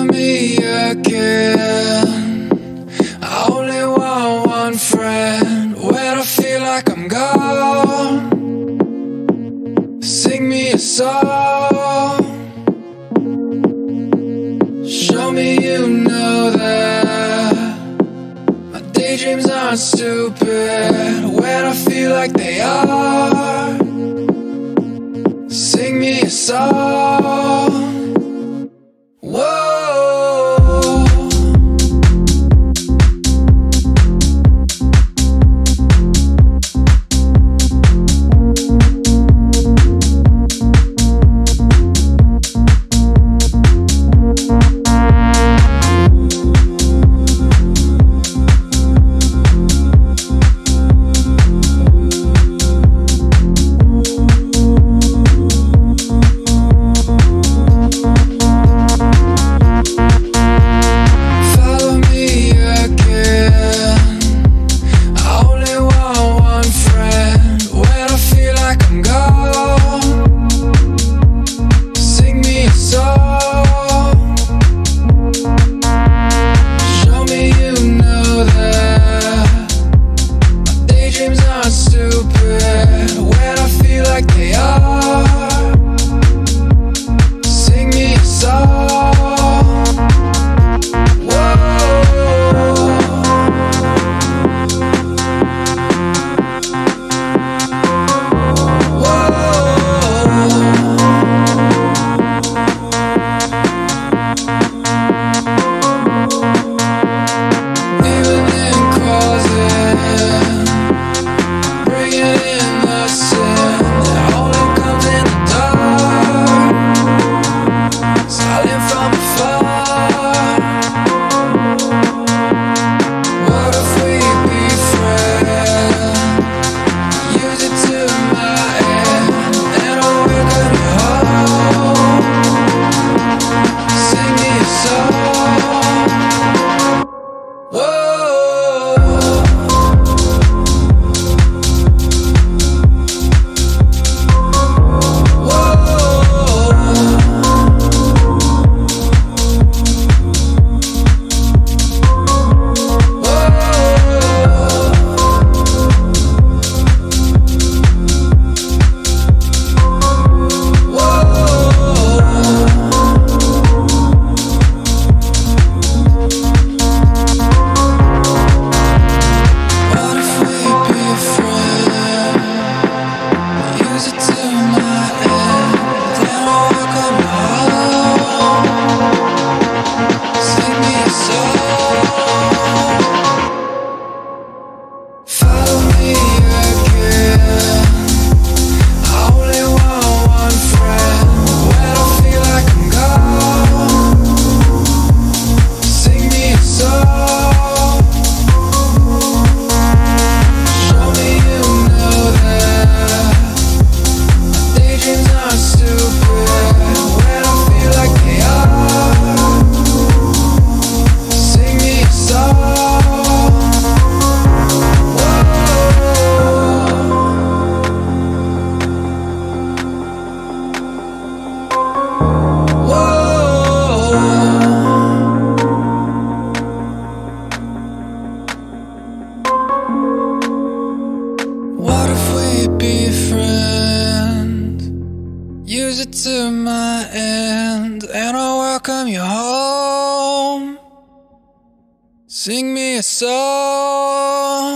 for me again. I only want one friend. When I feel like I'm gone, sing me a song. Show me you know that my daydreams aren't stupid. When I feel like they are, sing me a song. Use it to my end, and I'll welcome you home. Sing me a song.